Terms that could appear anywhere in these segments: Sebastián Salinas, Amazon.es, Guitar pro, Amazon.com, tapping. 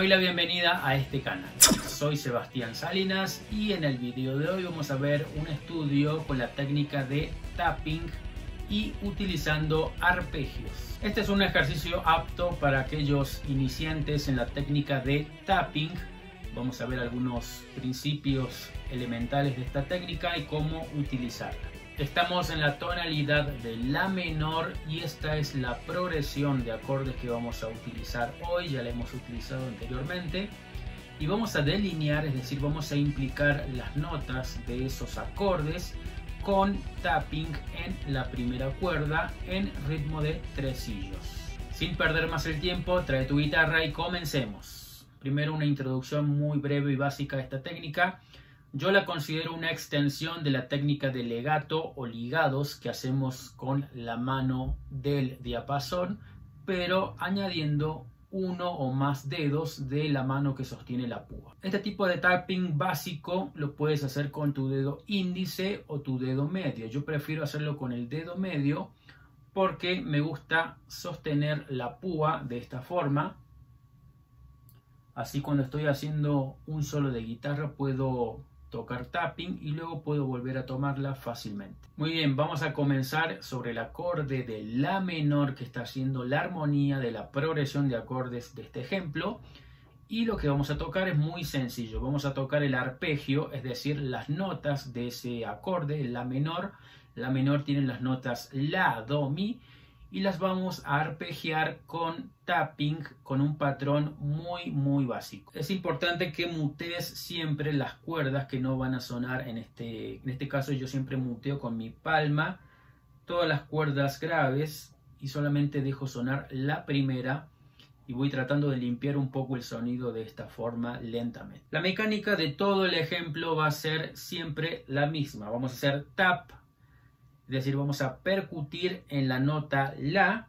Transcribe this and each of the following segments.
doy la bienvenida a este canal. Soy Sebastián Salinas y en el video de hoy vamos a ver un estudio con la técnica de tapping y utilizando arpegios. Este es un ejercicio apto para aquellos iniciantes en la técnica de tapping. Vamos a ver algunos principios elementales de esta técnica y cómo utilizarla. Estamos en la tonalidad de la menor y esta es la progresión de acordes que vamos a utilizar hoy. Ya la hemos utilizado anteriormente y vamos a delinear, es decir, vamos a implicar las notas de esos acordes con tapping en la primera cuerda en ritmo de tresillos. Sin perder más el tiempo, trae tu guitarra y comencemos. Primero, una introducción muy breve y básica a esta técnica. Yo la considero una extensión de la técnica de legato o ligados que hacemos con la mano del diapasón, pero añadiendo uno o más dedos de la mano que sostiene la púa. Este tipo de tapping básico lo puedes hacer con tu dedo índice o tu dedo medio. Yo prefiero hacerlo con el dedo medio porque me gusta sostener la púa de esta forma. Así, cuando estoy haciendo un solo de guitarra puedo tocar tapping y luego puedo volver a tomarla fácilmente. Muy bien, vamos a comenzar sobre el acorde de la menor que está haciendo la armonía de la progresión de acordes de este ejemplo, y lo que vamos a tocar es muy sencillo. Vamos a tocar el arpegio, es decir, las notas de ese acorde, la menor. La menor tiene las notas la, do, mi, y las vamos a arpegiar con tapping, con un patrón muy básico. Es importante que mutees siempre las cuerdas que no van a sonar. En este caso yo siempre muteo con mi palma todas las cuerdas graves y solamente dejo sonar la primera, y voy tratando de limpiar un poco el sonido de esta forma lentamente. La mecánica de todo el ejemplo va a ser siempre la misma. Vamos a hacer tap, es decir, vamos a percutir en la nota la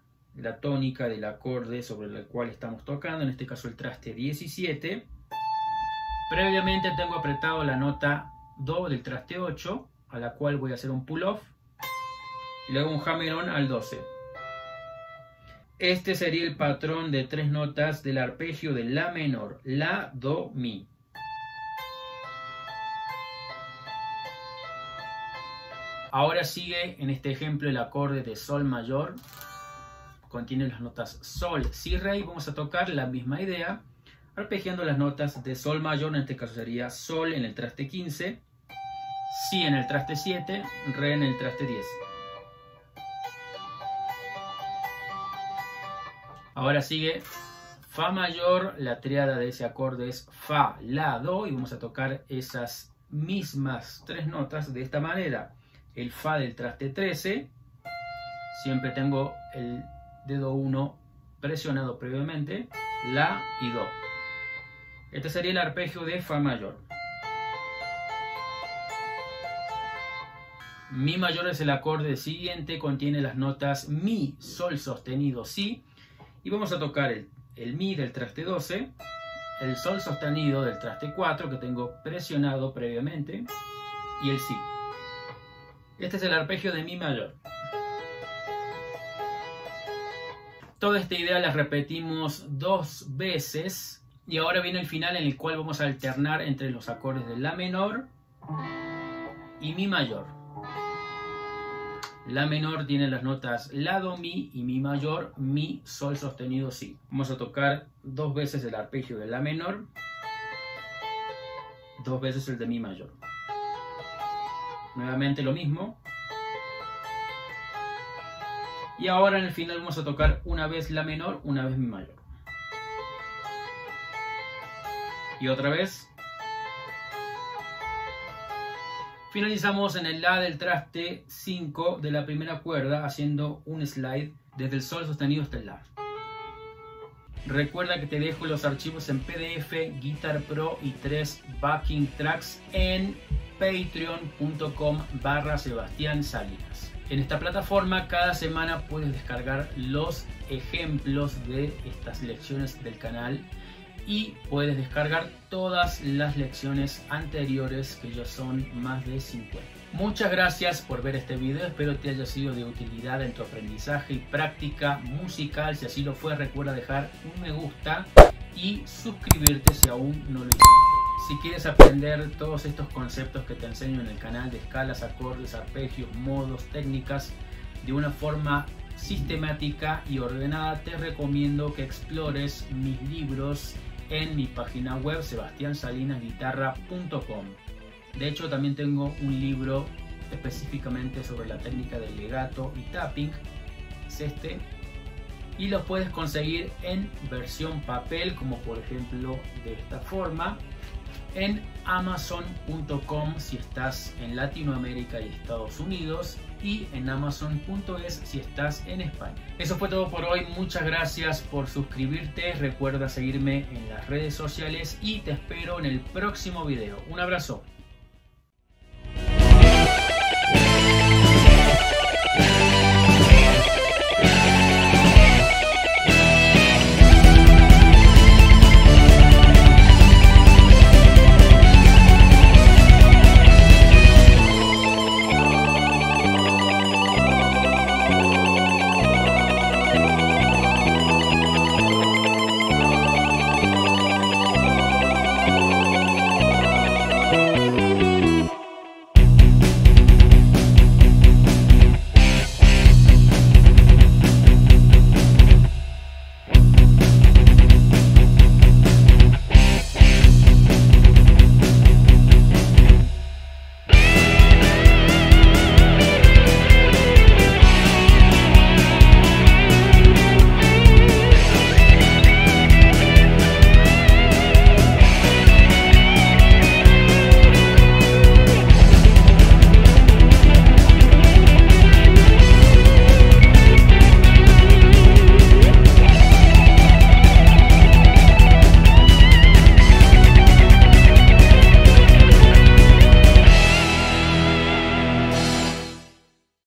tónica del acorde sobre el cual estamos tocando, en este caso el traste 17. Previamente tengo apretado la nota do del traste 8, a la cual voy a hacer un pull off, y luego un hammer on al 12. Este sería el patrón de tres notas del arpegio de la menor, la, do, mi. Ahora sigue en este ejemplo el acorde de sol mayor, contiene las notas sol, si, re, y vamos a tocar la misma idea arpegiando las notas de sol mayor. En este caso sería sol en el traste 15, si en el traste 7, re en el traste 10. Ahora sigue fa mayor, la tríada de ese acorde es fa, la, do, y vamos a tocar esas mismas tres notas de esta manera. El fa del traste 13, siempre tengo el dedo 1 presionado previamente, la y do. Este sería el arpegio de fa mayor. Mi mayor es el acorde siguiente, contiene las notas mi, sol sostenido, si, y vamos a tocar el mi del traste 12, el sol sostenido del traste 4 que tengo presionado previamente, y el si. Este es el arpegio de mi mayor. Toda esta idea la repetimos dos veces y ahora viene el final, en el cual vamos a alternar entre los acordes de la menor y mi mayor. La menor tiene las notas la, do, mi, y mi mayor, mi, sol sostenido, si. Vamos a tocar dos veces el arpegio de la menor, dos veces el de mi mayor. Nuevamente lo mismo. Y ahora en el final vamos a tocar una vez la menor, una vez mi mayor. Y otra vez. Finalizamos en el la del traste 5 de la primera cuerda haciendo un slide desde el sol sostenido hasta el la. Recuerda que te dejo los archivos en PDF, Guitar Pro y 3 backing tracks en Patreon.com/Sebastián Salinas. En esta plataforma cada semana puedes descargar los ejemplos de estas lecciones del canal y puedes descargar todas las lecciones anteriores, que ya son más de 50. Muchas gracias por ver este video, espero te haya sido de utilidad en tu aprendizaje y práctica musical. Si así lo fue, recuerda dejar un me gusta y suscribirte si aún no lo hiciste. Si quieres aprender todos estos conceptos que te enseño en el canal de escalas, acordes, arpegios, modos, técnicas de una forma sistemática y ordenada, te recomiendo que explores mis libros en mi página web sebastiansalinasguitarra.com. De hecho, también tengo un libro específicamente sobre la técnica del legato y tapping, es este, y los puedes conseguir en versión papel, como por ejemplo de esta forma, en Amazon.com si estás en Latinoamérica y Estados Unidos, y en Amazon.es si estás en España. Eso fue todo por hoy, muchas gracias por suscribirte, recuerda seguirme en las redes sociales y te espero en el próximo video. Un abrazo.